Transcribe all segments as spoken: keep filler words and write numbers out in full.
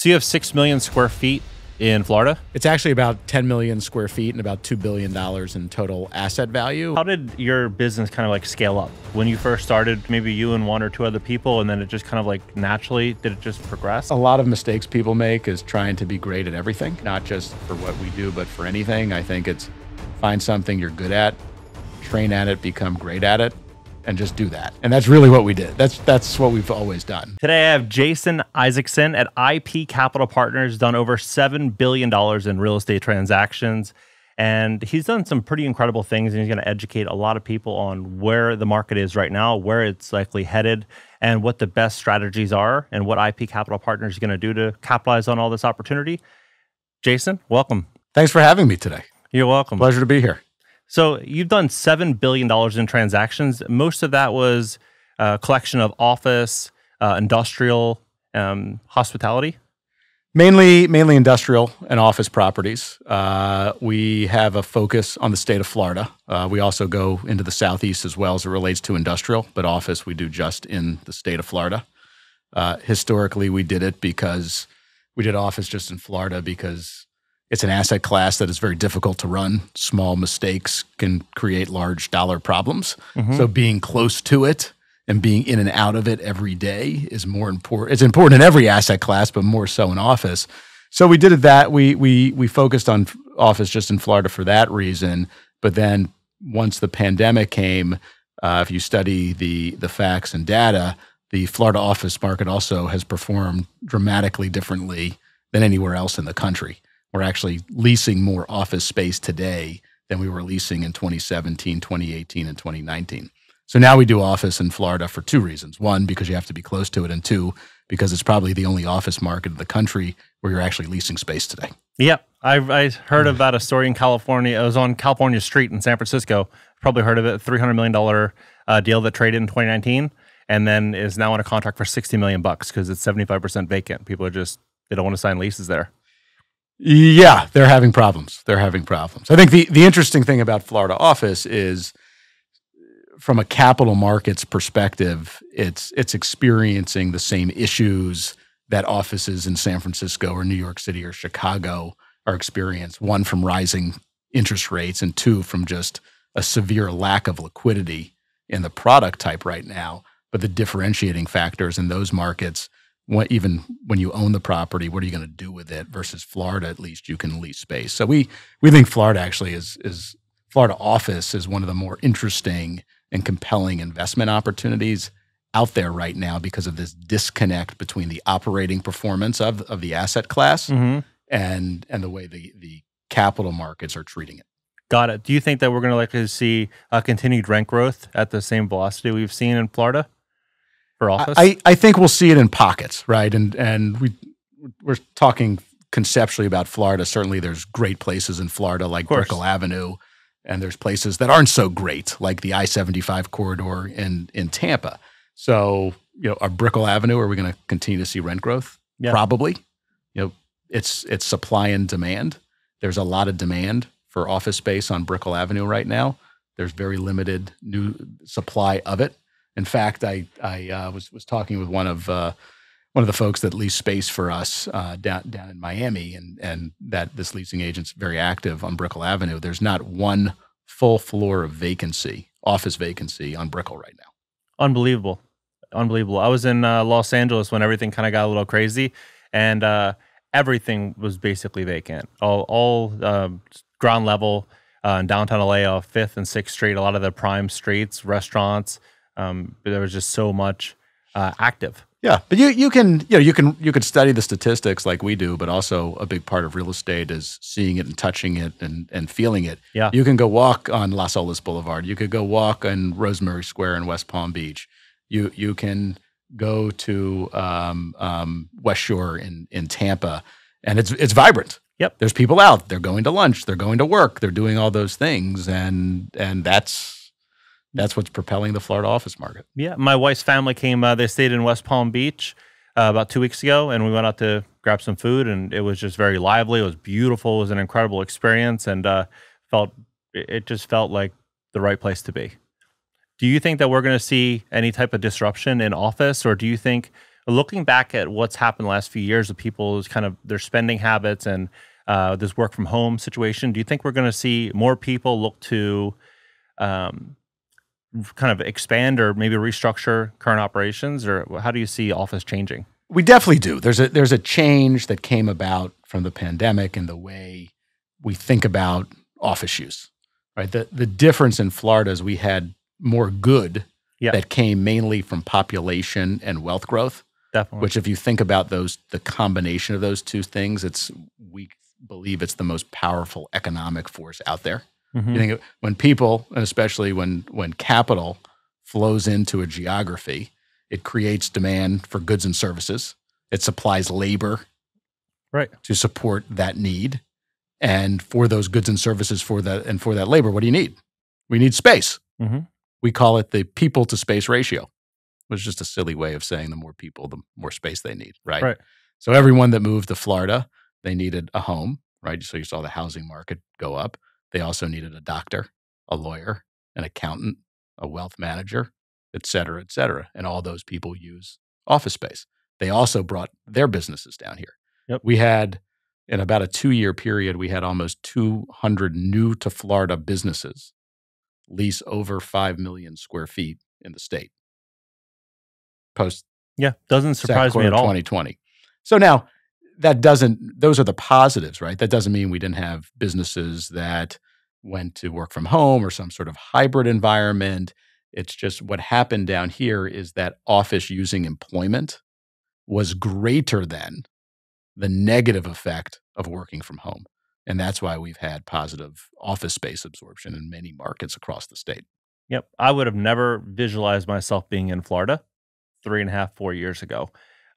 So you have six million square feet in Florida? It's actually about ten million square feet and about two billion dollars in total asset value. How did your business kind of like scale up? When you first started, maybe you and one or two other people, and then it just kind of like naturally, did it just progress? A lot of mistakes people make is trying to be great at everything, not just for what we do, but for anything. I think it's find something you're good at, train at it, become great at it, and just do that. And that's really what we did. That's that's what we've always done. Today I have Jason Isaacson at I P Capital Partners, done over seven billion dollars in real estate transactions. And he's done some pretty incredible things, and he's gonna educate a lot of people on where the market is right now, where it's likely headed, and what the best strategies are, and what I P Capital Partners is gonna do to capitalize on all this opportunity. Jason, welcome. Thanks for having me today. You're welcome. Pleasure to be here. So you've done seven billion dollars in transactions. Most of that was a collection of office, uh, industrial, um, hospitality? Mainly mainly industrial and office properties. Uh, we have a focus on the state of Florida. Uh, we also go into the southeast as well as it relates to industrial, but office we do just in the state of Florida. Uh, historically, we did it because we did office just in Florida because it's an asset class that is very difficult to run. Small mistakes can create large dollar problems. Mm-hmm. So being close to it and being in and out of it every day is more important. It's important in every asset class, but more so in office. So we did that. We we we focused on office just in Florida for that reason. But then once the pandemic came, uh, if you study the the facts and data, the Florida office market also has performed dramatically differently than anywhere else in the country. We're actually leasing more office space today than we were leasing in twenty seventeen, twenty eighteen, and twenty nineteen. So now we do office in Florida for two reasons. One, because you have to be close to it, and two, because it's probably the only office market in the country where you're actually leasing space today. Yep. I, I heard about a story in California. It was on California Street in San Francisco. Probably heard of it, three hundred million dollars uh, deal that traded in twenty nineteen, and then is now on a contract for sixty million dollars bucks because it's seventy-five percent vacant. People are just, they don't want to sign leases there. Yeah, they're having problems. They're having problems. I think the, the interesting thing about Florida office is from a capital markets perspective, it's it's experiencing the same issues that offices in San Francisco or New York City or Chicago are experiencing. One, from rising interest rates, and two, from just a severe lack of liquidity in the product type right now. But the differentiating factors in those markets, What, even when you own the property, what are you going to do with it? Versus Florida, at least you can lease space. So we we think Florida actually is is Florida office is one of the more interesting and compelling investment opportunities out there right now because of this disconnect between the operating performance of of the asset class mm-hmm. and and the way the the capital markets are treating it. Got it. Do you think that we're going to likely see uh, continued rent growth at the same velocity we've seen in Florida? Office? I, I think we'll see it in pockets, right? And and we we're talking conceptually about Florida. Certainly, there's great places in Florida like Brickell Avenue, and there's places that aren't so great, like the I seventy-five corridor in in Tampa. So, you know, our Brickell Avenue, are we going to continue to see rent growth? Yeah. Probably. You know, it's it's supply and demand. There's a lot of demand for office space on Brickell Avenue right now. There's very limited new supply of it. In fact, I I uh, was was talking with one of uh, one of the folks that leased space for us uh, down down in Miami, and and that this leasing agent's very active on Brickell Avenue. There's not one full floor of vacancy, office vacancy on Brickell right now. Unbelievable, unbelievable. I was in uh, Los Angeles when everything kind of got a little crazy, and uh, everything was basically vacant. All all uh, ground level uh, in downtown L A, off Fifth and Sixth Street, a lot of the prime streets, restaurants. Um, but there was just so much uh, active. Yeah, but you you can you know you can you can study the statistics like we do, but also a big part of real estate is seeing it and touching it and and feeling it. Yeah, you can go walk on Las Olas Boulevard. You could go walk on Rosemary Square in West Palm Beach. You you can go to um, um, West Shore in in Tampa, and it's it's vibrant. Yep, there's people out. They're going to lunch. They're going to work. They're doing all those things, and and that's. That's what's propelling the Florida office market. Yeah, my wife's family came. Uh, they stayed in West Palm Beach uh, about two weeks ago, and we went out to grab some food, and it was just very lively. It was beautiful. It was an incredible experience, and uh, felt it just felt like the right place to be. Do you think that we're going to see any type of disruption in office, or do you think looking back at what's happened the last few years with people's kind of their spending habits and uh, this work from home situation, do you think we're going to see more people look to um, kind of expand or maybe restructure current operations, or how do you see office changing? We definitely do. There's a there's a change that came about from the pandemic and the way we think about office use. Right? The the difference in Florida is we had more good yep. that came mainly from population and wealth growth. Definitely. Which if you think about those, the combination of those two things, it's we believe it's the most powerful economic force out there. Mm-hmm. You think when people, and especially when when capital flows into a geography, it creates demand for goods and services. It supplies labor right. to support that need. And for those goods and services for that and for that labor, what do you need? We need space. Mm-hmm. We call it the people to space ratio, which is just a silly way of saying the more people, the more space they need, right? right? So everyone that moved to Florida, they needed a home, right? So you saw the housing market go up. They also needed a doctor, a lawyer, an accountant, a wealth manager, et cetera, et cetera. And all those people use office space. They also brought their businesses down here. Yep. We had, in about a two-year period, we had almost two hundred new to Florida businesses lease over five million square feet in the state. Post. Yeah, doesn't surprise me at all. twenty twenty. So now that doesn't, those are the positives, right? That doesn't mean we didn't have businesses that went to work from home or some sort of hybrid environment. It's just what happened down here is that office using employment was greater than the negative effect of working from home. And that's why we've had positive office space absorption in many markets across the state. Yep. I would have never visualized myself being in Florida three and a half, four years ago.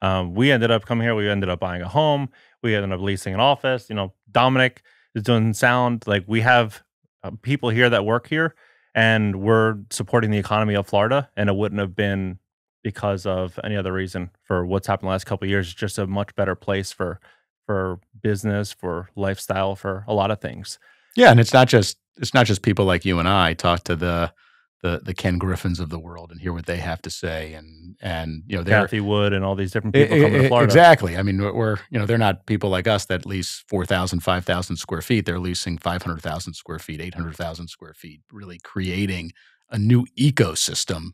Um, we ended up coming here. We ended up buying a home. We ended up leasing an office. You know, Dominic is doing sound. Like, we have uh, people here that work here. And we're supporting the economy of Florida, and it wouldn't have been because of any other reason for what's happened the last couple of years. It's just a much better place for for business, for lifestyle, for a lot of things. Yeah, and it's not just it's not just people like you and I. Talk to the the the Ken Griffins of the world and hear what they have to say, and and you know, they're Kathy Wood and all these different people it, coming it, to Florida. Exactly. I mean, we're you know they're not people like us that lease four thousand, five thousand square feet. They're leasing five hundred thousand square feet, eight hundred thousand square feet, really creating a new ecosystem,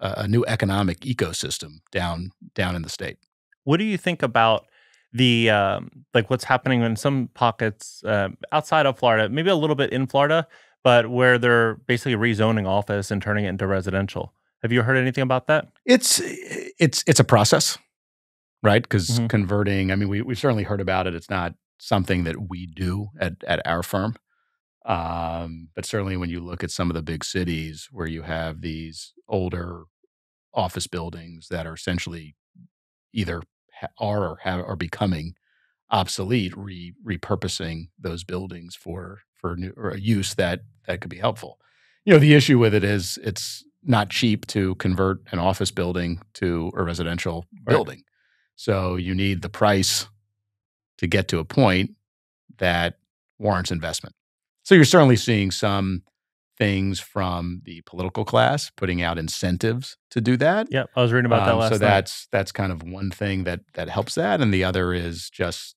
uh, a new economic ecosystem down down in the state. What do you think about the um, like what's happening in some pockets uh, outside of Florida, maybe a little bit in Florida, but where they're basically rezoning office and turning it into residential? Have you heard anything about that? It's it's it's a process, right? Because mm-hmm. converting, I mean, we, we've certainly heard about it. It's not something that we do at, at our firm. Um, but certainly when you look at some of the big cities where you have these older office buildings that are essentially either are or have, are becoming obsolete, re, repurposing those buildings for for new, or a use that that could be helpful. You know, the issue with it is it's not cheap to convert an office building to a residential right. building. So you need the price to get to a point that warrants investment. So you're certainly seeing some things from the political class putting out incentives to do that. Yeah, I was reading about um, that last night. So that's that's kind of one thing that that helps that, and the other is just,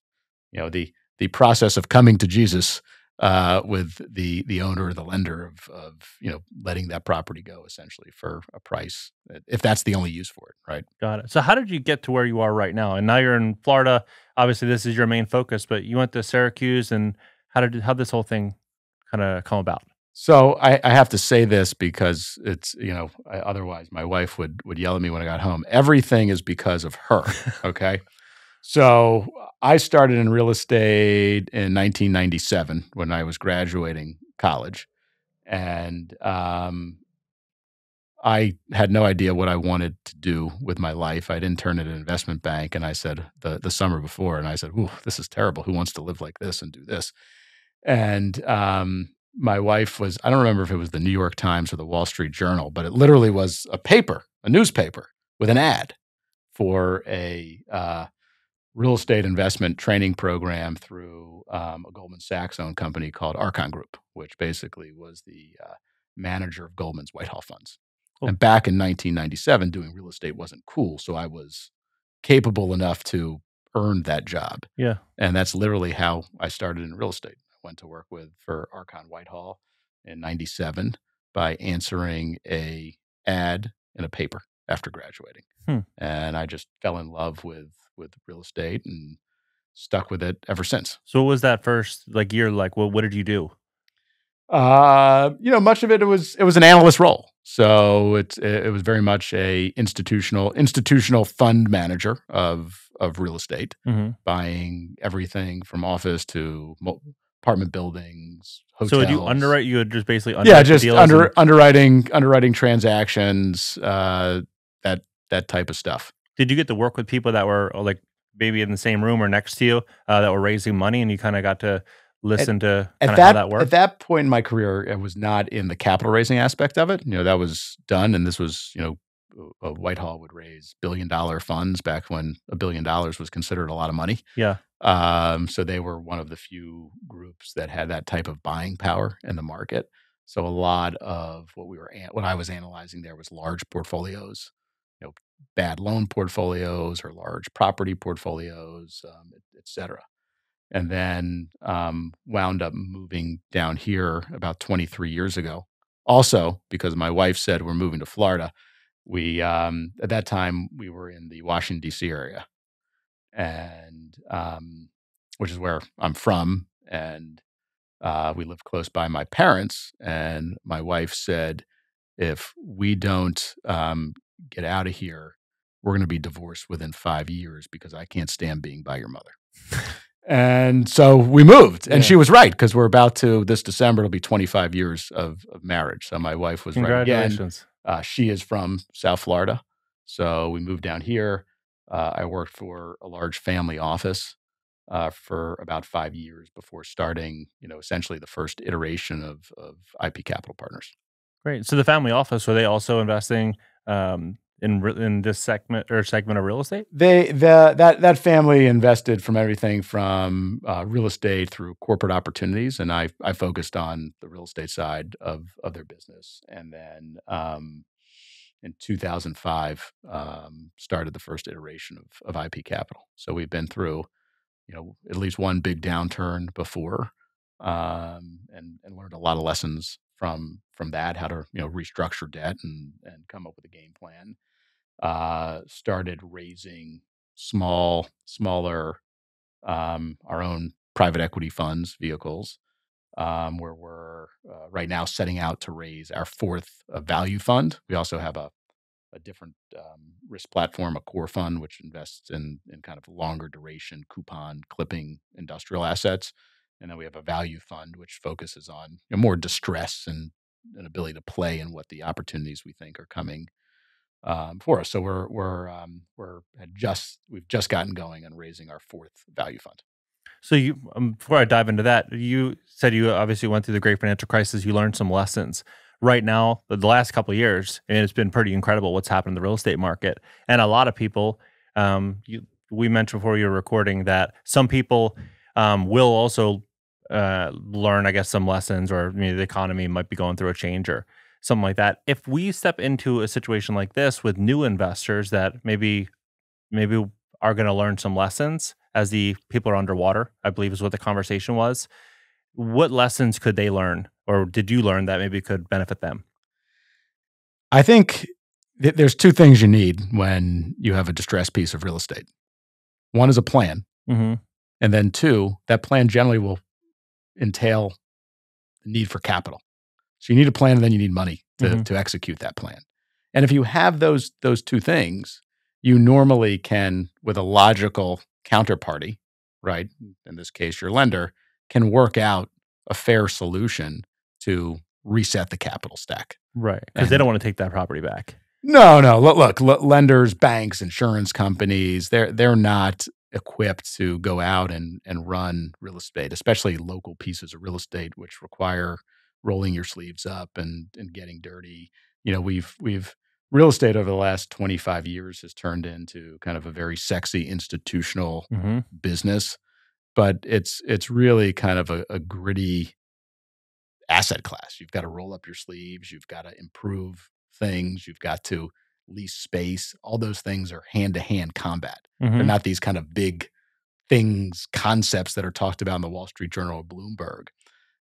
you know, the the process of coming to Jesus uh, with the the owner or the lender of of you know letting that property go essentially for a price, if that's the only use for it, right? Got it. So how did you get to where you are right now? And now you're in Florida. Obviously, this is your main focus, but you went to Syracuse, and how did how this whole thing kind of come about? So I, I have to say this because it's, you know, I, otherwise my wife would would yell at me when I got home. Everything is because of her, okay? So I started in real estate in nineteen ninety-seven when I was graduating college. And um, I had no idea what I wanted to do with my life. I'd interned at an investment bank, and I said the, the summer before, and I said, ooh, this is terrible. Who wants to live like this and do this? And um my wife was, I don't remember if it was the New York Times or the Wall Street Journal, but it literally was a paper, a newspaper with an ad for a uh, real estate investment training program through um, a Goldman Sachs-owned company called Archon Group, which basically was the uh, manager of Goldman's Whitehall funds. Cool. And back in nineteen ninety-seven, doing real estate wasn't cool, so I was capable enough to earn that job. Yeah. And that's literally how I started in real estate. I went to work with for Archon Whitehall in ninety-seven by answering a ad in a paper after graduating. Hmm. And I just fell in love with, with real estate and stuck with it ever since. So what was that first like year like? Well, what did you do? Uh, you know, much of it, it was it was an analyst role. So it's it was very much a institutional institutional fund manager of of real estate, mm-hmm. buying everything from office to apartment buildings, hotels. So would you underwrite? You would just basically underwrite yeah, just deals under and... underwriting underwriting transactions, uh, that that type of stuff. Did you get to work with people that were like maybe in the same room or next to you uh, that were raising money, and you kind of got to listen at, to kind of how that worked? At that point in my career, I was not in the capital raising aspect of it. You know, that was done. And this was, you know, uh, Whitehall would raise billion dollar funds back when a billion dollars was considered a lot of money. Yeah. Um, so they were one of the few groups that had that type of buying power in the market. So a lot of what we were, an what I was analyzing there was large portfolios, you know, bad loan portfolios or large property portfolios, um, et, et cetera. And then um, wound up moving down here about twenty-three years ago. Also, because my wife said we're moving to Florida, we um, at that time we were in the Washington D C area, and um, which is where I'm from, and uh, we lived close by my parents. And my wife said, "If we don't um, get out of here, we're going to be divorced within five years because I can't stand being by your mother." And so we moved, and yeah. she was right, because we're about to, this December, it'll be twenty-five years of, of marriage. So my wife was right again. Uh, she is from South Florida. So we moved down here. Uh, I worked for a large family office uh, for about five years before starting, you know, essentially the first iteration of, of I P Capital Partners. Great. So the family office, were they also investing um in in this segment or segment of real estate? They the that that family invested from everything from uh, real estate through corporate opportunities, and I I focused on the real estate side of of their business, and then um, in two thousand five um, started the first iteration of of I P Capital. So we've been through, you know, at least one big downturn before, um, and and learned a lot of lessons from from that, how to you know restructure debt and and come up with a game plan. Uh, started raising small, smaller, um, our own private equity funds vehicles, um, where we're uh, right now setting out to raise our fourth uh, value fund. We also have a, a different um, risk platform, a core fund, which invests in, in kind of longer duration coupon clipping industrial assets. And then we have a value fund, which focuses on you know, more distress and an ability to play in what the opportunities we think are coming Um, for us. So we're we're um, we're just we've just gotten going and raising our fourth value fund. So you um, before I dive into that, you said you obviously went through the great financial crisis. You learned some lessons. Right now, the last couple of years, and it's been pretty incredible what's happened in the real estate market. And a lot of people, um, you, we mentioned before you were recording that some people um, will also uh, learn, I guess, some lessons, or you know, the economy might be going through a change or something like that. If we step into a situation like this with new investors that maybe maybe are going to learn some lessons as the people are underwater, I believe is what the conversation was, what lessons could they learn, or did you learn that maybe could benefit them? I think th there's two things you need when you have a distressed piece of real estate. One is a plan. Mm-hmm. And then two, that plan generally will entail the need for capital. So you need a plan, and then you need money to, mm-hmm. to execute that plan. And if you have those those two things, you normally can, with a logical counterparty, right, in this case your lender, can work out a fair solution to reset the capital stack. Right, because they don't want to take that property back. No, no. Look, look, lenders, banks, insurance companies, they're, they're not equipped to go out and, and run real estate, especially local pieces of real estate, which require rolling your sleeves up and and getting dirty. You know, we've we've real estate over the last twenty-five years has turned into kind of a very sexy institutional mm-hmm. business, but it's it's really kind of a, a gritty asset class. You've got to roll up your sleeves. You've got to improve things. You've got to lease space, all those things are hand-to-hand combat. Mm-hmm. They're not these kind of big things, concepts that are talked about in the Wall Street Journal or Bloomberg.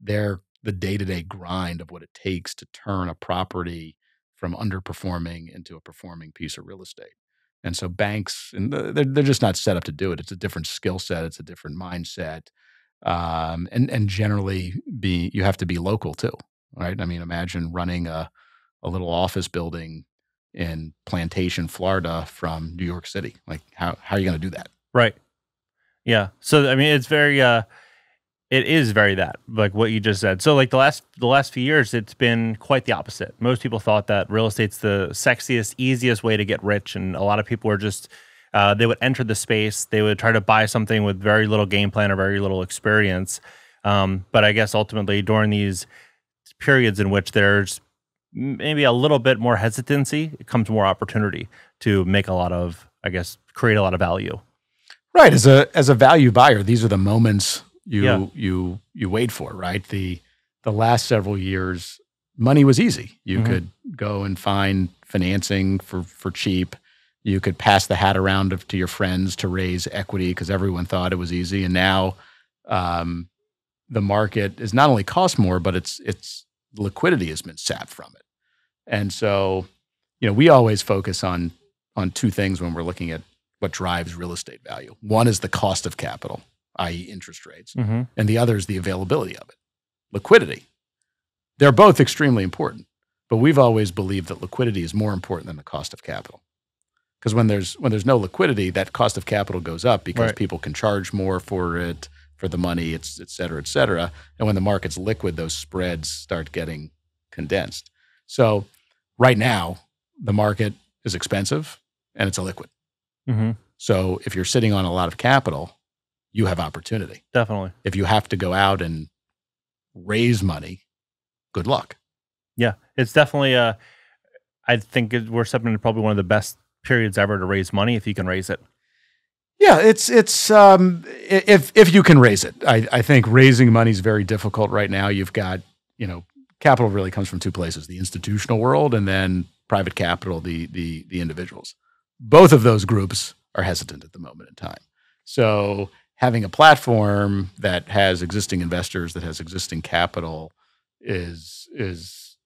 They're the day-to-day grind of what it takes to turn a property from underperforming into a performing piece of real estate. And so banks, and they're, they're just not set up to do it. It's a different skill set. It's a different mindset. Um, and, and generally, be you have to be local too, right? I mean, imagine running a, a little office building in Plantation, Florida from New York City. Like, how, how are you going to do that? Right. Yeah. So, I mean, it's very, uh, it is very that, like what you just said. So, like the last the last few years, it's been quite the opposite. Most people thought that real estate's the sexiest, easiest way to get rich, and a lot of people are just, uh, they would enter the space, they would try to buy something with very little game plan or very little experience. Um, but I guess ultimately during these periods in which there's maybe a little bit more hesitancy, it comes more opportunity to make a lot of, I guess, create a lot of value. Right, as a as a value buyer, these are the moments you yeah. you you wait for, right? The the last several years, money was easy. You mm-hmm. could go and find financing for for cheap. You could pass the hat around of, to your friends to raise equity because everyone thought it was easy. And now um, the market is not only cost more, but it's it's liquidity has been sapped from it. And so, you know, we always focus on on two things when we're looking at what drives real estate value. One is the cost of capital, that is interest rates, mm-hmm. and the other is the availability of it, liquidity. They're both extremely important, but we've always believed that liquidity is more important than the cost of capital. Because when there's when there's no liquidity, that cost of capital goes up because right. people can charge more for it, for the money, it's et cetera, et cetera. And when the market's liquid, those spreads start getting condensed. So right now, the market is expensive and it's illiquid. Mm-hmm. So if you're sitting on a lot of capital, you have opportunity. Definitely. If you have to go out and raise money, good luck. Yeah, it's definitely, uh, I think we're stepping into probably one of the best periods ever to raise money if you can raise it. Yeah, it's, it's um, if, if you can raise it. I, I think raising money is very difficult right now. You've got, you know, capital really comes from two places, the institutional world and then private capital, the, the, the individuals. Both of those groups are hesitant at the moment in time. So having a platform that has existing investors, that has existing capital, is is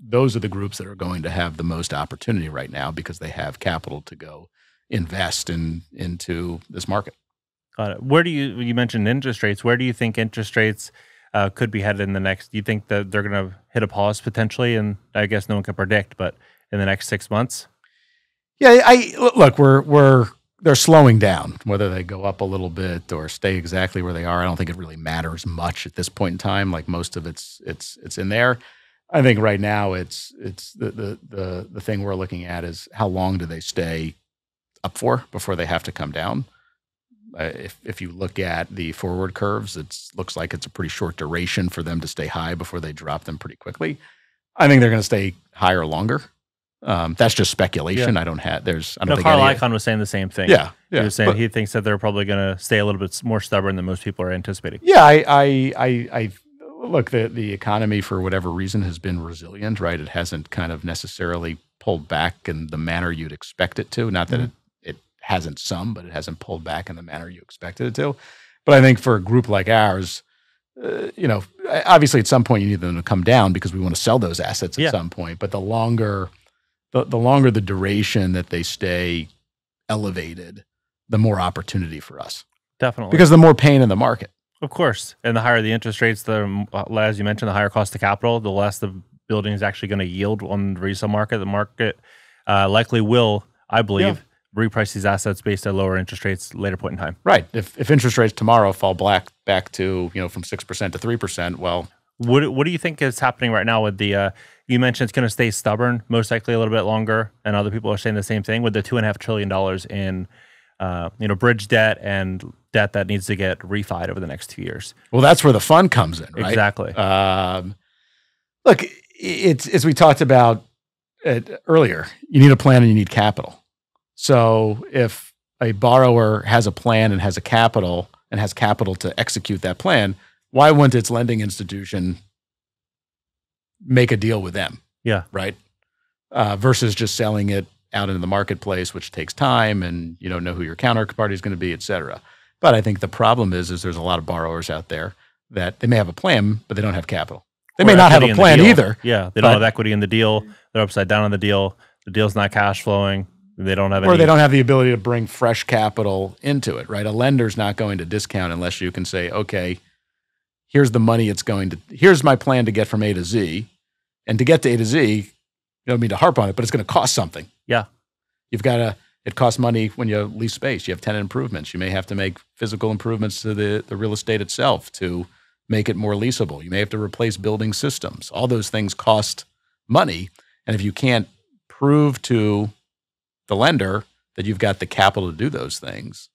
those are the groups that are going to have the most opportunity right now because they have capital to go invest in into this market. Got it. Where do you you mentioned interest rates? Where do you think interest rates uh, could be headed in the next? Do you think that they're going to hit a pause potentially? And I guess no one can predict, but in the next six months. Yeah, I look. We're we're. They're slowing down, whether they go up a little bit or stay exactly where they are. I don't think it really matters much at this point in time. Like most of it's it's it's in there. I think right now it's it's the the the, the thing we're looking at is how long do they stay up for before they have to come down. Uh, if if you look at the forward curves, it looks like it's a pretty short duration for them to stay high before they drop them pretty quickly. I think they're going to stay higher longer. Um, that's just speculation. Yeah. I don't have. There's. I don't no, think Carl Icahn was saying the same thing. Yeah, yeah. He was saying but, he thinks that they're probably going to stay a little bit more stubborn than most people are anticipating. Yeah, I, I, I, I look the the economy for whatever reason has been resilient, right? It hasn't kind of necessarily pulled back in the manner you'd expect it to. Not that mm-hmm. it it hasn't some, but it hasn't pulled back in the manner you expected it to. But I think for a group like ours, uh, you know, obviously at some point you need them to come down because we want to sell those assets at yeah. some point. But the longer The, the longer the duration that they stay elevated, the more opportunity for us. Definitely. Because the more pain in the market. Of course. And the higher the interest rates, the, as you mentioned, the higher cost of capital, the less the building is actually going to yield on the resale market. The market uh, likely will, I believe, yeah. reprice these assets based on lower interest rates later point in time. Right. If, if interest rates tomorrow fall back, back to, you know, from six percent to three percent, well... What, what do you think is happening right now with the... Uh, You mentioned it's going to stay stubborn, most likely a little bit longer, and other people are saying the same thing with the two and a half trillion dollars in, uh, you know, bridge debt and debt that needs to get refied over the next two years. Well, that's where the fun comes in, right? Exactly. Um, look, it's as we talked about it earlier. You need a plan and you need capital. So if a borrower has a plan and has a capital and has capital to execute that plan, why wouldn't its lending institution make a deal with them? Yeah. Right. Uh, versus just selling it out into the marketplace, which takes time, and you don't know who your counterparty is going to be, et cetera. But I think the problem is, is there's a lot of borrowers out there that they may have a plan, but they don't have capital. They or may not have a plan either. Yeah, they don't have equity in the deal. They're upside down on the deal. The deal's not cash flowing. They don't have, or any, they don't have the ability to bring fresh capital into it, right? A lender's not going to discount unless you can say, okay, here's the money it's going to, here's my plan to get from A to Z. And to get to A to Z, you don't mean to harp on it, but it's going to cost something. Yeah. You've got to, it costs money when you lease space. You have tenant improvements. You may have to make physical improvements to the, the real estate itself to make it more leasable. You may have to replace building systems. All those things cost money. And if you can't prove to the lender that you've got the capital to do those things,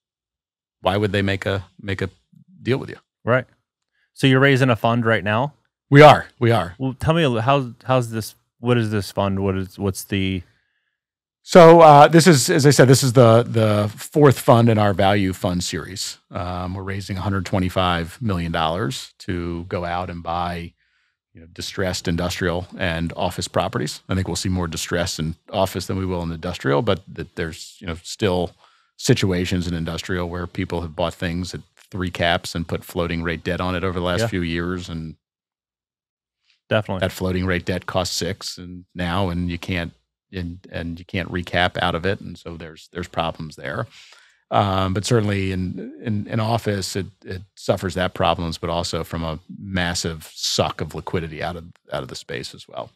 why would they make a make a deal with you? Right. So you're raising a fund right now? We are. We are. Well, tell me how how's this, what is this fund? What is what's the So uh, this is, as I said, this is the the fourth fund in our value fund series. Um, we're raising one hundred twenty-five million dollars to go out and buy, you know, distressed industrial and office properties. I think we'll see more distress in office than we will in industrial, but that there's, you know, still situations in industrial where people have bought things at three caps and put floating rate debt on it over the last yeah. few years, and definitely that floating rate debt costs six and now, and you can't. And, and you can't recap out of it, and so there's there's problems there. Um, but certainly in in, in office, it, it suffers that problems, but also from a massive suck of liquidity out of out of the space as well.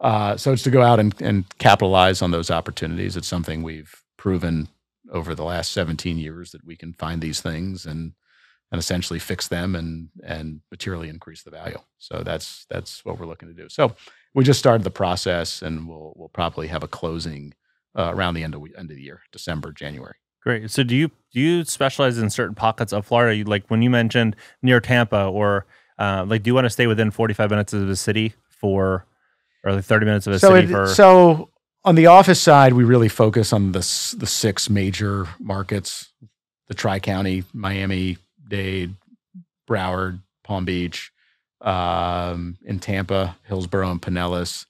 Uh, so it's to go out and, and capitalize on those opportunities. It's something we've proven over the last seventeen years that we can find these things and and essentially fix them and and materially increase the value. So that's that's what we're looking to do. So. We just started the process, and we'll we'll probably have a closing uh, around the end of end of the year, December, January. Great. So do you do you specialize in certain pockets of Florida? You, like when you mentioned near Tampa, or uh, like, do you want to stay within forty-five minutes of the city for, or like thirty minutes of a so city it, for? So on the office side, we really focus on the the six major markets: the Tri-County, Miami, Dade, Broward, Palm Beach. Um, in Tampa, Hillsborough and Pinellas,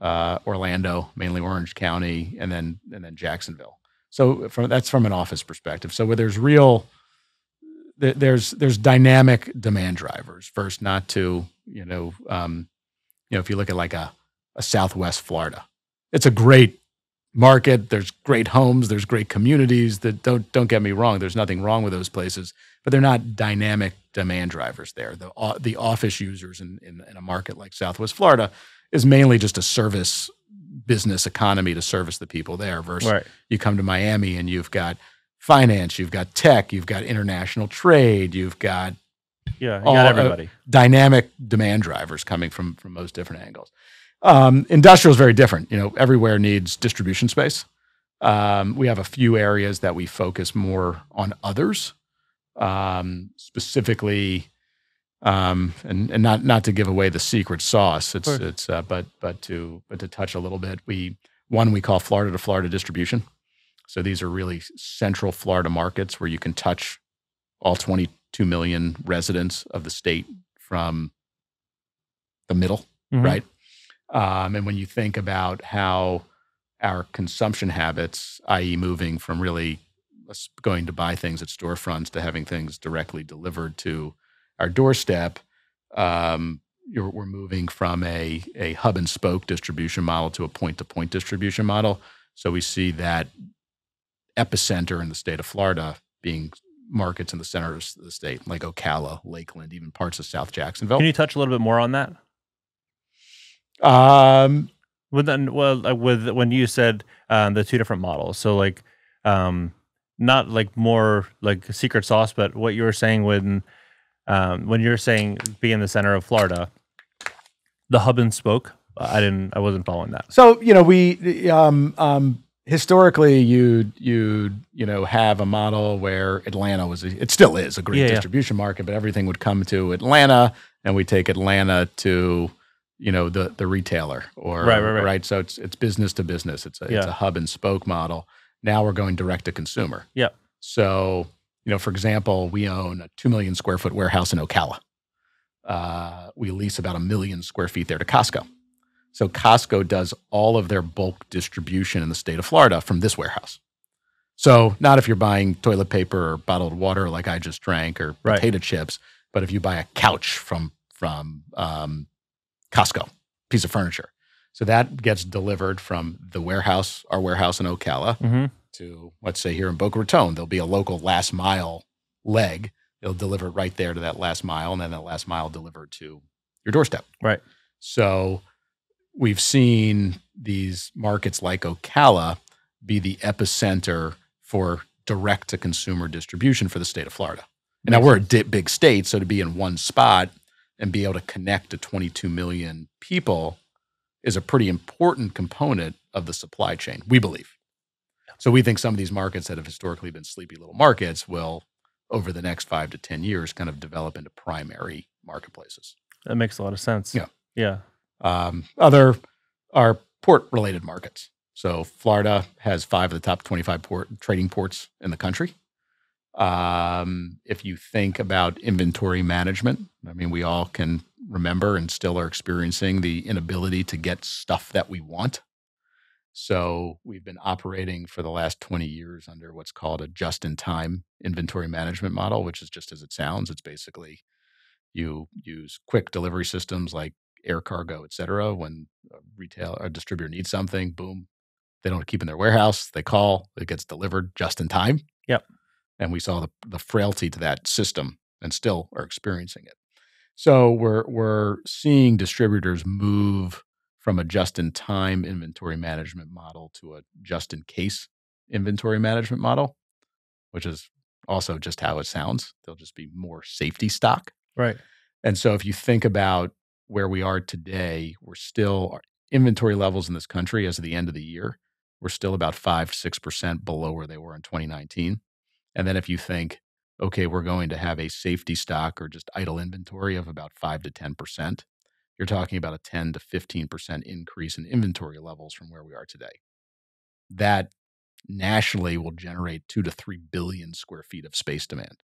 uh, Orlando, mainly Orange County, and then and then Jacksonville. So from, that's from an office perspective. So where there's real, there, there's there's dynamic demand drivers. First, not to you know um, you know if you look at like a, a Southwest Florida, it's a great market. There's great homes. There's great communities. That don't don't get me wrong. There's nothing wrong with those places, but they're not dynamic demand drivers there. The uh, the office users in, in, in a market like Southwest Florida is mainly just a service business economy to service the people there versus right. You come to Miami and you've got finance, you've got tech, you've got international trade, you've got yeah, you all, got everybody. Uh, dynamic demand drivers coming from, from most different angles. Um, industrial is very different. You know, everywhere needs distribution space. Um, we have a few areas that we focus more on others. Um, specifically, um, and, and not, not to give away the secret sauce, it's, it's, uh, but, but to, but to touch a little bit, we, one, we call Florida to Florida distribution. So these are really central Florida markets where you can touch all twenty-two million residents of the state from the middle, mm-hmm. right? Um, and when you think about how our consumption habits, that is moving from really going to buy things at storefronts to having things directly delivered to our doorstep, um, you're, we're moving from a, a hub and spoke distribution model to a point-to-point distribution model. So we see that epicenter in the state of Florida being markets in the center of the state, like Ocala, Lakeland, even parts of South Jacksonville. Can you touch a little bit more on that? Um, with, well, with when you said um, the two different models, so like... Um, not like more like secret sauce, but what you were saying when um, when you're saying be in the center of Florida, the hub and spoke. I didn't, I wasn't following that. So you know, we um, um, historically you you you know have a model where Atlanta was a, it still is a great yeah, distribution yeah. market, but everything would come to Atlanta, and we take Atlanta to you know the the retailer or right right, right. right? So it's it's business to business. It's a, yeah. it's a hub and spoke model. Now we're going direct to consumer. Yeah. So, you know, for example, we own a two million square foot warehouse in Ocala. Uh, we lease about a million square feet there to Costco. So Costco does all of their bulk distribution in the state of Florida from this warehouse. So not if you're buying toilet paper or bottled water like I just drank or right. potato chips, but if you buy a couch from from um, Costco, piece of furniture. So that gets delivered from the warehouse, our warehouse in Ocala, mm-hmm. to, let's say, here in Boca Raton. There'll be a local last mile leg. It'll deliver it right there to that last mile, and then that last mile delivered to your doorstep. Right. So we've seen these markets like Ocala be the epicenter for direct-to-consumer distribution for the state of Florida. And now we're a di- big state, so to be in one spot and be able to connect to twenty-two million people is a pretty important component of the supply chain, we believe. So we think some of these markets that have historically been sleepy little markets will, over the next five to ten years, kind of develop into primary marketplaces. That makes a lot of sense. Yeah. Yeah. Um, other are port-related markets. So Florida has five of the top twenty-five port trading ports in the country. Um, if you think about inventory management, I mean, we all can remember and still are experiencing the inability to get stuff that we want. So we've been operating for the last twenty years under what's called a just-in-time inventory management model, which is just as it sounds. It's basically you use quick delivery systems like air cargo, et cetera. When a retail or distributor needs something, boom, they don't keep in their warehouse. They call, it gets delivered just in time. Yep. And we saw the, the frailty to that system and still are experiencing it. So we're we're seeing distributors move from a just-in-time inventory management model to a just-in-case inventory management model, which is also just how it sounds. There'll just be more safety stock. Right. And so if you think about where we are today, we're still, our inventory levels in this country as of the end of the year, we're still about five, six percent below where they were in twenty nineteen. And then if you think, okay, we're going to have a safety stock or just idle inventory of about five to ten percent, you're talking about a ten to fifteen percent increase in inventory levels from where we are today. That nationally will generate two to three billion square feet of space demand,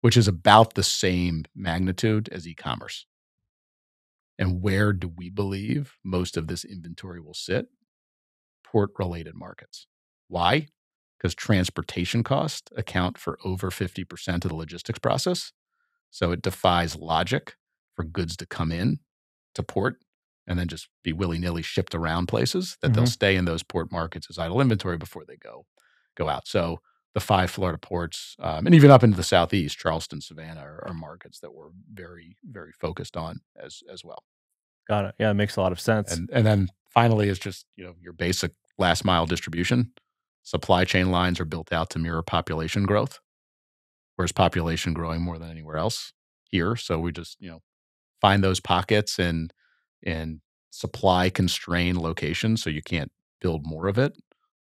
which is about the same magnitude as e-commerce. And where do we believe most of this inventory will sit? Port-related markets. Why? Because transportation costs account for over fifty percent of the logistics process. So it defies logic for goods to come in to port and then just be willy-nilly shipped around places, that mm-hmm. they'll stay in those port markets as idle inventory before they go go out. So the five Florida ports, um, and even up into the Southeast, Charleston, Savannah, are, are markets that we're very, very focused on as as well. Got it. Yeah, it makes a lot of sense. And, and then finally is just, you know, your basic last mile distribution. Supply chain lines are built out to mirror population growth. Where's population growing more than anywhere else? Here. So we just, you know, find those pockets in, in supply-constrained locations so you can't build more of it.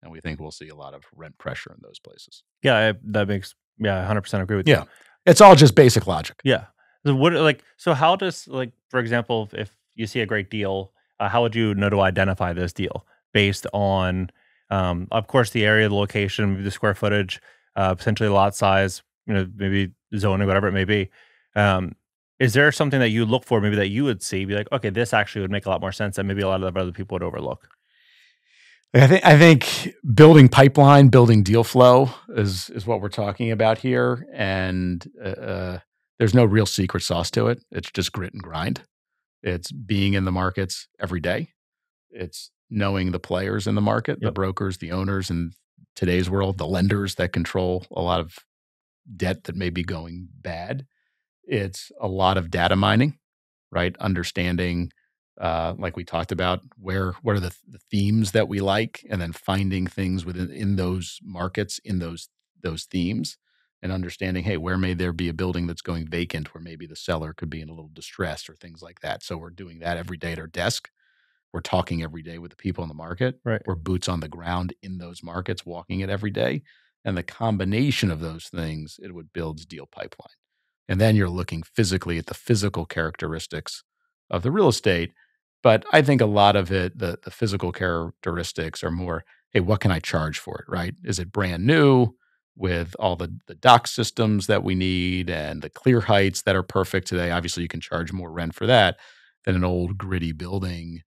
And we think we'll see a lot of rent pressure in those places. Yeah, I, that makes, yeah, I one hundred percent agree with yeah. you. Yeah. It's all just basic logic. Yeah. So what, like, so how does, like, for example, if you see a great deal, uh, how would you know to identify this deal based on... Um, of course, the area, the location, maybe the square footage, uh, potentially lot size, you know, maybe zoning, whatever it may be. Um, is there something that you look for, maybe that you would see, be like, okay, this actually would make a lot more sense than maybe a lot of other people would overlook? I think I think building pipeline, building deal flow is is what we're talking about here, and uh, there's no real secret sauce to it. It's just grit and grind. It's being in the markets every day. It's knowing the players in the market, yep. the brokers, the owners in today's world, the lenders that control a lot of debt that may be going bad. It's a lot of data mining, right? Understanding, uh, like we talked about, where what are the, the themes that we like, and then finding things within in those markets, in those those themes, and understanding, hey, where may there be a building that's going vacant, where maybe the seller could be in a little distress or things like that. So we're doing that every day at our desk. We're talking every day with the people in the market. Right. We're boots on the ground in those markets, walking it every day. And the combination of those things, it would build deal pipeline. And then you're looking physically at the physical characteristics of the real estate. But I think a lot of it, the, the physical characteristics are more, hey, what can I charge for it, right? Is it brand new with all the, the dock systems that we need and the clear heights that are perfect today? Obviously, you can charge more rent for that than an old gritty building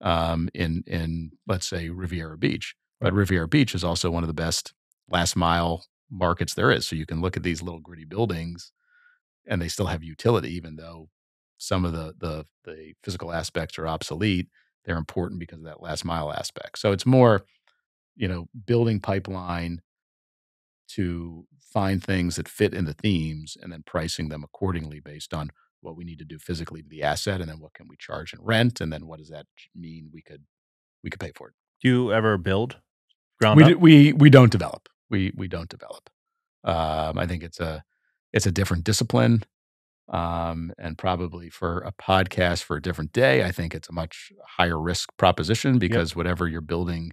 um, in, in, let's say, Riviera Beach. But Riviera Beach is also one of the best last mile markets there is. So you can look at these little gritty buildings and they still have utility, even though some of the, the, the physical aspects are obsolete. They're important because of that last mile aspect. So it's more, you know, building pipeline to find things that fit in the themes and then pricing them accordingly based on what we need to do physically to the asset, and then what can we charge and rent, and then what does that mean we could we could pay for it. Do you ever build ground up? We we don't develop. We we don't develop. Um, I think it's a it's a different discipline, um, and probably for a podcast for a different day. I think it's a much higher risk proposition because yep. whatever you're building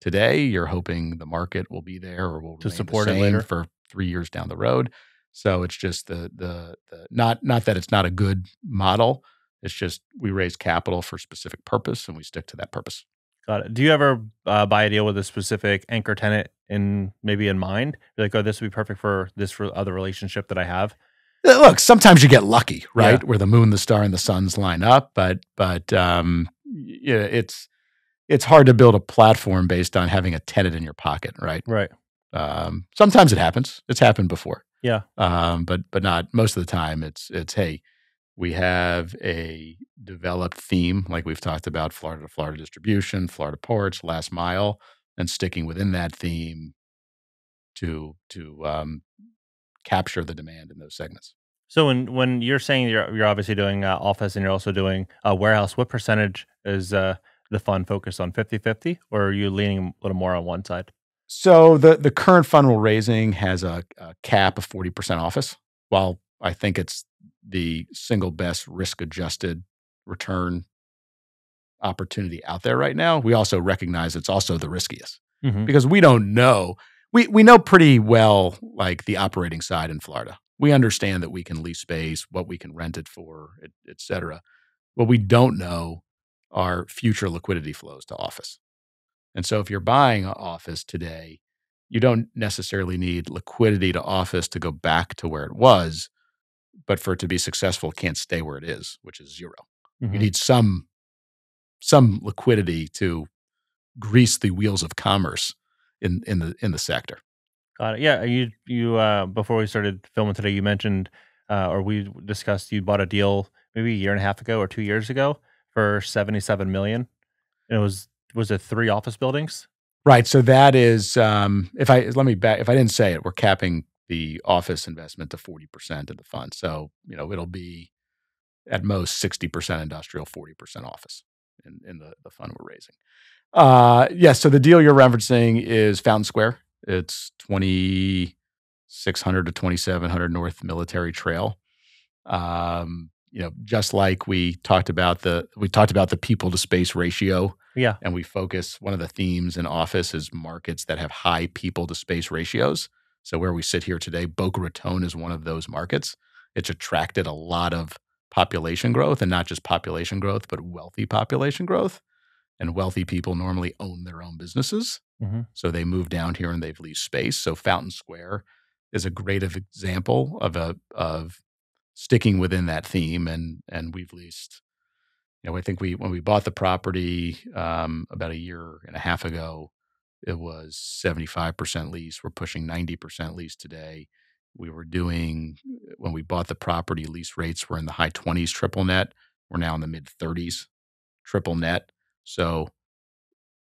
today, you're hoping the market will be there or will to support it later for three years down the road. So it's just the, the the not not that it's not a good model. It's just we raise capital for a specific purpose and we stick to that purpose. Got it. Do you ever uh, buy a deal with a specific anchor tenant in maybe in mind? You're like, oh, this would be perfect for this re other relationship that I have. Look, sometimes you get lucky, right? Yeah. Where the moon, the star, and the suns line up, but but um, yeah, it's. It's hard to build a platform based on having a tenant in your pocket, right? Right. Um, sometimes it happens. It's happened before. Yeah. Um, but but not most of the time. It's it's hey, we have a developed theme like we've talked about: Florida to Florida distribution, Florida ports, last mile, and sticking within that theme to to um, capture the demand in those segments. So when when you're saying you're you're obviously doing uh, office and you're also doing uh, warehouse, what percentage is uh, the fund focused on fifty fifty, or are you leaning a little more on one side? So the the current fund we're raising has a, a cap of forty percent office. While I think it's the single best risk-adjusted return opportunity out there right now, we also recognize it's also the riskiest mm-hmm. because we don't know. We, we know pretty well like the operating side in Florida. We understand that we can lease space, what we can rent it for, et, et cetera. What we don't know are future liquidity flows to office. And so if you're buying office today, you don't necessarily need liquidity to office to go back to where it was, but for it to be successful, it can't stay where it is, which is zero. Mm-hmm. You need some, some liquidity to grease the wheels of commerce in, in, the, in the sector. Got it. Yeah. You, you, uh, before we started filming today, you mentioned, uh, or we discussed you bought a deal maybe a year and a half ago or two years ago for seventy-seven million dollars. And it was, was it three office buildings? Right. So that is, um, if I, let me back, if I didn't say it, we're capping the office investment to forty percent of the fund. So, you know, it'll be at most sixty percent industrial, forty percent office in, in the, the fund we're raising. Uh, yes. Yeah, so the deal you're referencing is Fountain Square. It's twenty-six hundred to twenty-seven hundred North Military Trail. Um, You know, just like we talked about the we talked about the people to space ratio. Yeah. And we focus, one of the themes in office is markets that have high people to space ratios. So where we sit here today, Boca Raton is one of those markets. It's attracted a lot of population growth, and not just population growth, but wealthy population growth. And wealthy people normally own their own businesses. Mm-hmm. So they move down here and they've leased space. So Fountain Square is a great example of a of sticking within that theme, and and we've leased, you know, I think we when we bought the property um, about a year and a half ago, it was seventy-five percent lease. We're pushing ninety percent lease today. We were doing, when we bought the property, lease rates were in the high twenties triple net. We're now in the mid thirties triple net. So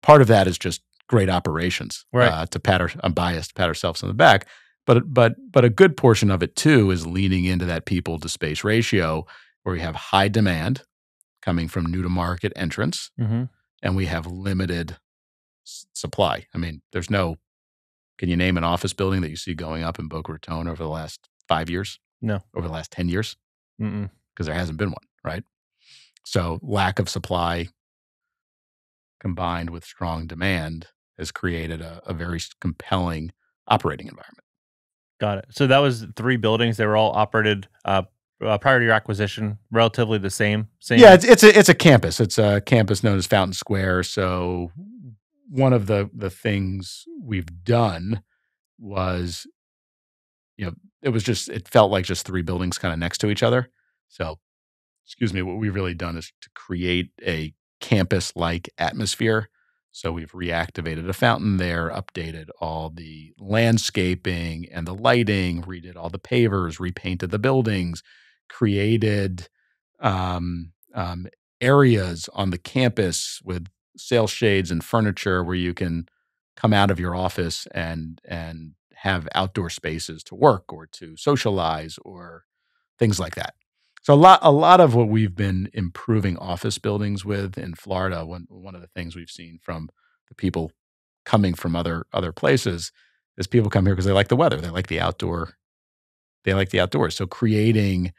part of that is just great operations, right? Uh, to pat our, I'm biased, pat ourselves on the back. But but but a good portion of it too is leaning into that people to space ratio, where we have high demand coming from new to market entrants, mm-hmm. and we have limited supply. I mean, there's no. Can you name an office building that you see going up in Boca Raton over the last five years? No, over the last ten years, because mm-mm. there hasn't been one, right? So lack of supply combined with strong demand has created a, a very compelling operating environment. Got it. So that was three buildings. They were all operated uh, uh, prior to your acquisition, relatively the same. Same. Yeah, it's it's a it's a campus. It's a campus known as Fountain Square. So one of the the things we've done was, you know, it was just it felt like just three buildings kind of next to each other. So, excuse me, what we've really done is to create a campus-like atmosphere. So we've reactivated a fountain there, updated all the landscaping and the lighting, redid all the pavers, repainted the buildings, created um, um, areas on the campus with sail shades and furniture where you can come out of your office and and have outdoor spaces to work or to socialize or things like that. So a lot, a lot of what we've been improving office buildings with in Florida, one one of the things we've seen from the people coming from other other places is people come here because they like the weather, they like the outdoor, they like the outdoors. So creating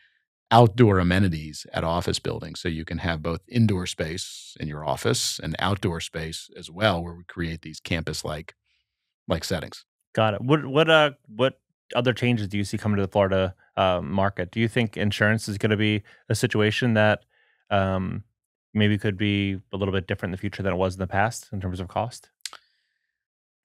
outdoor amenities at office buildings, so you can have both indoor space in your office and outdoor space as well, where we create these campus-like like settings. Got it. What what uh what other changes do you see coming to the Florida uh, market? Do you think insurance is going to be a situation that um, maybe could be a little bit different in the future than it was in the past in terms of cost?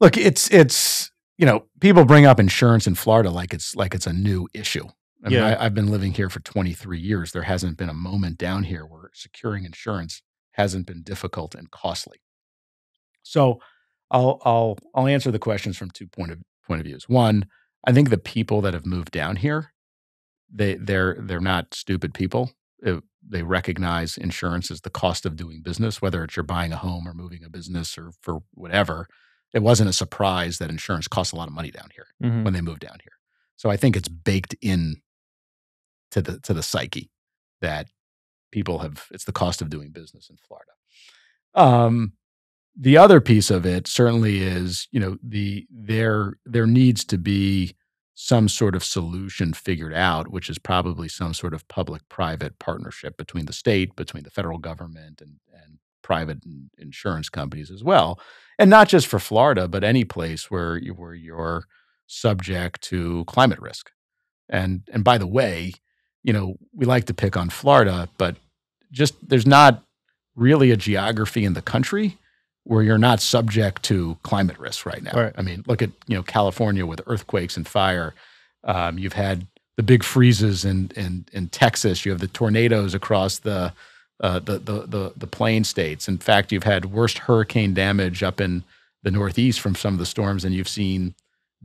Look, it's it's you know, people bring up insurance in Florida like it's like it's a new issue. I yeah. mean, I, I've been living here for twenty-three years. There hasn't been a moment down here where securing insurance hasn't been difficult and costly. So I'll I'll I'll answer the questions from two point of point of views. One, I think the people that have moved down here, they they're they're not stupid people. It, they recognize insurance as the cost of doing business, whether it's you're buying a home or moving a business or for whatever. It wasn't a surprise that insurance costs a lot of money down here mm-hmm. when they moved down here. So I think it's baked in to the to the psyche that people have. It's the cost of doing business in Florida. Um, The other piece of it certainly is, you know, the there there needs to be some sort of solution figured out, which is probably some sort of public-private partnership between the state, between the federal government, and and private insurance companies as well, and not just for Florida, but any place where you, where you're subject to climate risk. And and by the way, you know, we like to pick on Florida, but just there's not really a geography in the country where you're not subject to climate risks right now. Right. I mean, look at, you know, California with earthquakes and fire. Um, you've had the big freezes in, in in Texas. You have the tornadoes across the, uh, the the the the plain states. In fact, you've had worst hurricane damage up in the Northeast from some of the storms than you've seen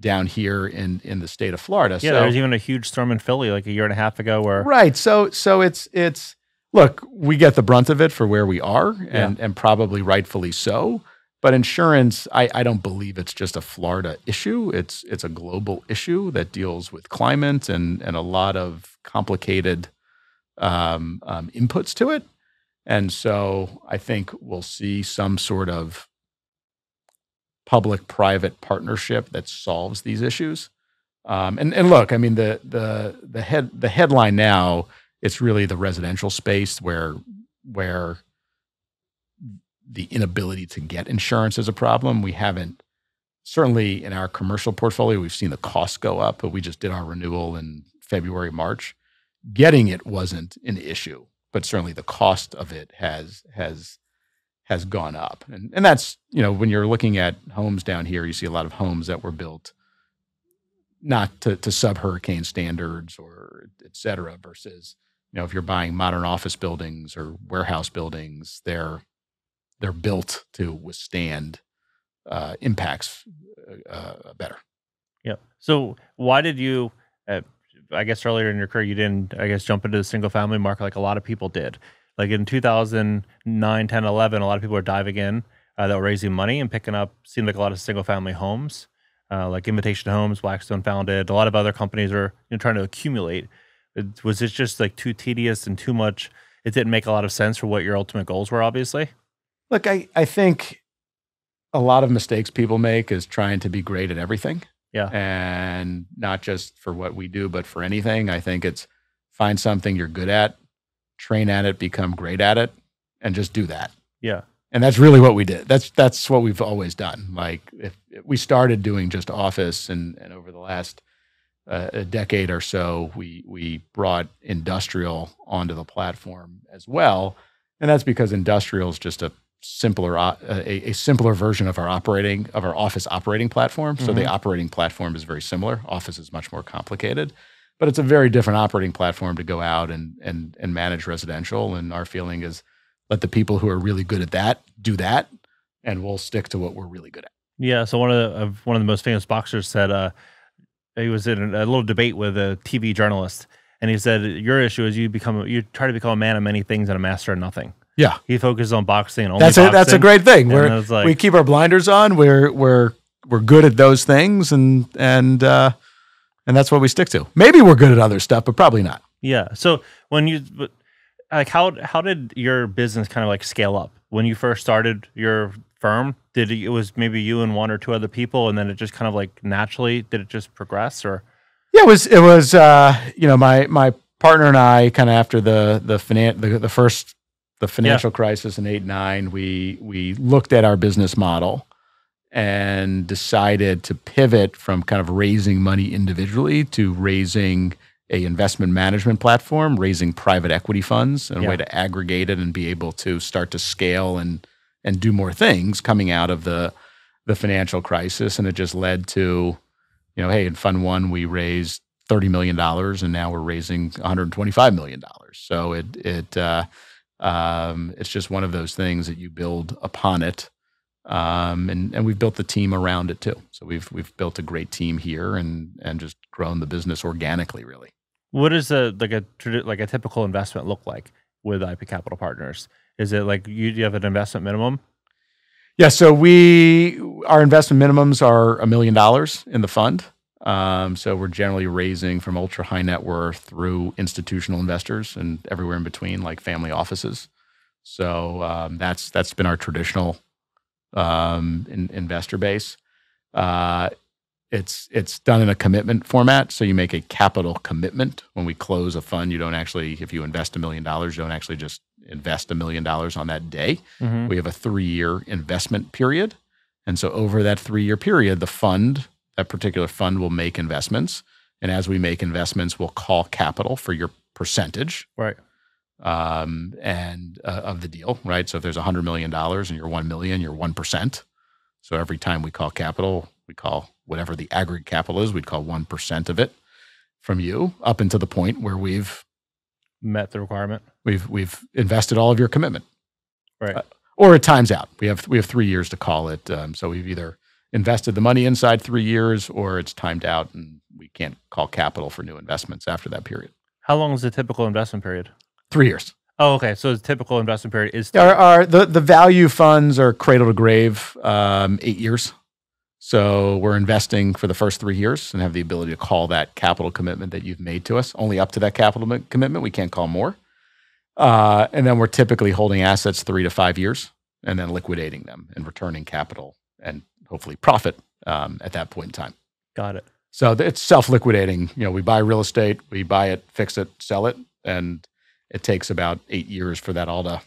down here in in the state of Florida. Yeah, so, there was even a huge storm in Philly like a year and a half ago. Where right. So so it's it's. Look, we get the brunt of it for where we are, and, yeah. and probably rightfully so. But insurance, I, I don't believe it's just a Florida issue. It's it's a global issue that deals with climate and and a lot of complicated um, um, inputs to it. And so I think we'll see some sort of public-private partnership that solves these issues. Um, and and look, I mean the the the head the headline now. It's really the residential space where where the inability to get insurance is a problem. We haven't, certainly in our commercial portfolio, we've seen the cost go up, but we just did our renewal in February, March. Getting it wasn't an issue, but certainly the cost of it has has has gone up. And and that's, you know, when you're looking at homes down here, you see a lot of homes that were built not to, to sub-hurricane standards or et cetera versus, you know, if you're buying modern office buildings or warehouse buildings, they're they're built to withstand uh, impacts uh, better. Yeah. So why did you? Uh, I guess earlier in your career, you didn't. I guess jump into the single family market like a lot of people did. Like in two thousand nine, ten, eleven, a lot of people were diving in uh, that were raising money and picking up. Seemed like a lot of single family homes, uh, like Invitation Homes, Blackstone founded. A lot of other companies were, you know, trying to accumulate. It, was it just like too tedious and too much? It didn't make a lot of sense for what your ultimate goals were, obviously. Look, I, I think a lot of mistakes people make is trying to be great at everything. Yeah. And not just for what we do, but for anything. I think it's find something you're good at, train at it, become great at it, and just do that. Yeah. And that's really what we did. That's that's what we've always done. Like if, if we started doing just office and, and over the last Uh, a decade or so, we we brought industrial onto the platform as well, and that's because industrial is just a simpler uh, a, a simpler version of our operating of our office operating platform. Mm-hmm. So the operating platform is very similar. Office is much more complicated, but it's a very different operating platform to go out and and and manage residential. And our feeling is, let the people who are really good at that do that, and we'll stick to what we're really good at. Yeah. So one of the, of one of the most famous boxers said, uh, he was in a little debate with a T V journalist, and he said, your issue is you become, you try to become a man of many things and a master of nothing. Yeah. He focuses on boxing and only that's boxing. A, that's a great thing. We're, like, we keep our blinders on. We're, we're, we're good at those things. And, and, uh, and that's what we stick to. Maybe we're good at other stuff, but probably not. Yeah. So when you, like, how, how did your business kind of like scale up when you first started your firm? Did it, it was maybe you and one or two other people, and then it just kind of like naturally, did it just progress or? Yeah, it was, it was, uh, you know, my, my partner and I kind of after the, the finan the, the first, the financial yeah. crisis in eight, nine, we, we looked at our business model and decided to pivot from kind of raising money individually to raising a investment management platform, raising private equity funds, and yeah. a way to aggregate it and be able to start to scale and, and do more things coming out of the, the financial crisis. And it just led to, you know, hey, in fund one, we raised thirty million dollars and now we're raising one hundred twenty-five million dollars. So it, it, uh, um, it's just one of those things that you build upon it. Um, and, and we've built the team around it too. So we've, we've built a great team here and, and just grown the business organically, really. What does a, like a, like a typical investment look like with I P Capital Partners? Is it like you, do you have an investment minimum? Yeah. So we, our investment minimums are a million dollars in the fund. Um, so we're generally raising from ultra high net worth through institutional investors and everywhere in between, like family offices. So, um, that's, that's been our traditional um, in, investor base. Uh, it's, it's done in a commitment format. So you make a capital commitment when we close a fund. You don't actually, if you invest a million dollars, you don't actually just invest a million dollars on that day. Mm-hmm. We have a three year investment period. And so over that three year period, the fund, that particular fund will make investments. And as we make investments, we'll call capital for your percentage. Right. Um, and uh, of the deal, right? So if there's one hundred million dollars and you're one million, you're one percent. So every time we call capital, we call whatever the aggregate capital is, we'd call one percent of it from you up until the point where we've met the requirement. We've, we've invested all of your commitment. Right. Uh, or it times out. We have, we have three years to call it. Um, so we've either invested the money inside three years or it's timed out and we can't call capital for new investments after that period. How long is the typical investment period? Three years. Oh, okay. So the typical investment period is our, our, the the value funds are cradle to grave, um, eight years. So we're investing for the first three years and have the ability to call that capital commitment that you've made to us. Only up to that capital commitment, we can't call more. Uh, and then we're typically holding assets three to five years and then liquidating them and returning capital and hopefully profit um, at that point in time. Got it. So it's self-liquidating. You know, we buy real estate, we buy it, fix it, sell it, and it takes about eight years for that all to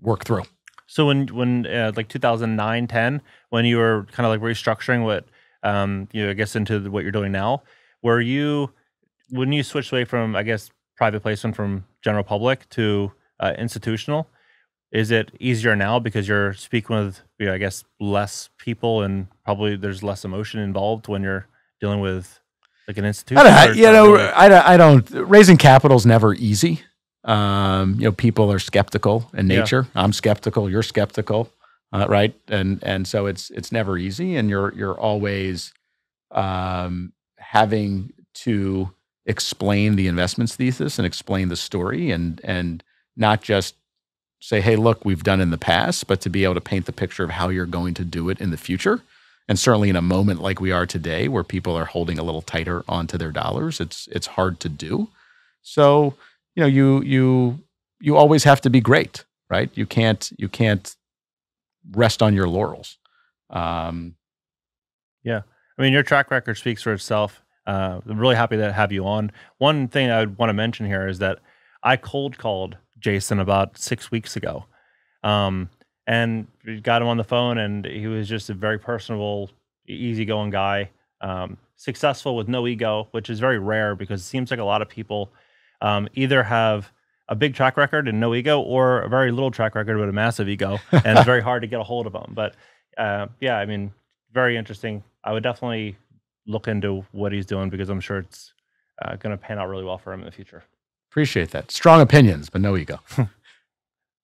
work through. So when, when uh, like two thousand nine, ten, when you were kind of like restructuring what, um, you know, I guess into the, what you're doing now, were you, when you switched away from, I guess, private placement from general public to uh, institutional, is it easier now because you're speaking with, you know, I guess, less people and probably there's less emotion involved when you're dealing with like an institution? I don't, you know, like, I, I don't, raising capital is never easy. Um, you know, people are skeptical in nature. Yeah. I'm skeptical, you're skeptical, uh, right? And, and so it's, it's never easy. And you're, you're always, um, having to explain the investments thesis and explain the story and, and not just say, hey, look, we've done in the past, but to be able to paint the picture of how you're going to do it in the future. And certainly in a moment like we are today, where people are holding a little tighter onto their dollars, it's it's hard to do. So, you know, you you you always have to be great, right? You can't you can't rest on your laurels. Um, yeah, I mean, your track record speaks for itself. Uh, I'm really happy to have you on. One thing I would want to mention here is that I cold called Jason about six weeks ago. Um, And we got him on the phone, and he was just a very personable, easygoing guy, um, successful with no ego, which is very rare because it seems like a lot of people um, either have a big track record and no ego or a very little track record with a massive ego, and it's very hard to get a hold of them. But uh, yeah, I mean, very interesting. I would definitely look into what he's doing because I'm sure it's uh, going to pan out really well for him in the future. Appreciate that. Strong opinions, but no ego.